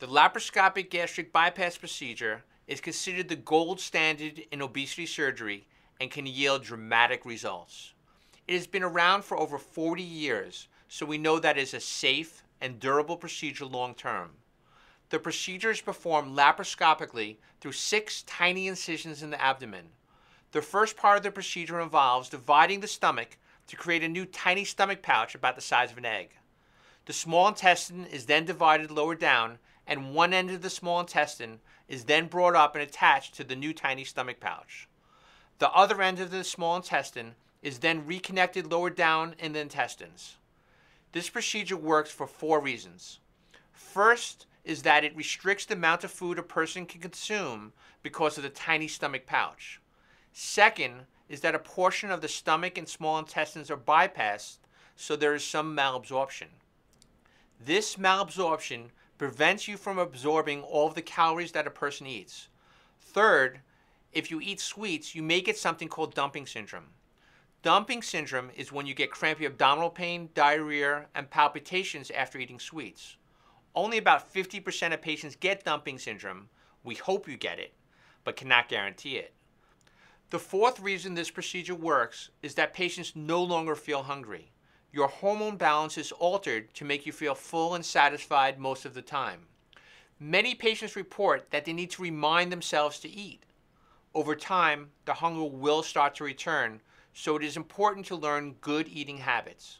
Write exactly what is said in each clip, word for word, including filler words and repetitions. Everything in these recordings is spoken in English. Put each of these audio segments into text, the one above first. The laparoscopic gastric bypass procedure is considered the gold standard in obesity surgery and can yield dramatic results. It has been around for over forty years, so we know that it is a safe and durable procedure long term. The procedure is performed laparoscopically through six tiny incisions in the abdomen. The first part of the procedure involves dividing the stomach to create a new tiny stomach pouch about the size of an egg. The small intestine is then divided lower down, and one end of the small intestine is then brought up and attached to the new tiny stomach pouch. The other end of the small intestine is then reconnected lower down in the intestines. This procedure works for four reasons. First is that it restricts the amount of food a person can consume because of the tiny stomach pouch. Second is that a portion of the stomach and small intestines are bypassed, so there is some malabsorption. This malabsorption prevents you from absorbing all of the calories that a person eats. Third, if you eat sweets, you may get something called dumping syndrome. Dumping syndrome is when you get crampy abdominal pain, diarrhea, and palpitations after eating sweets. Only about fifty percent of patients get dumping syndrome. We hope you get it, but cannot guarantee it. The fourth reason this procedure works is that patients no longer feel hungry. Your hormone balance is altered to make you feel full and satisfied most of the time. Many patients report that they need to remind themselves to eat. Over time, the hunger will start to return, so it is important to learn good eating habits.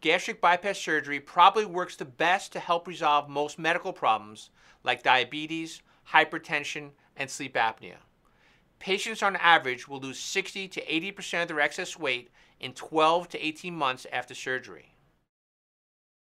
Gastric bypass surgery probably works the best to help resolve most medical problems like diabetes, hypertension, and sleep apnea. Patients on average will lose sixty to eighty percent of their excess weight in twelve to eighteen months after surgery.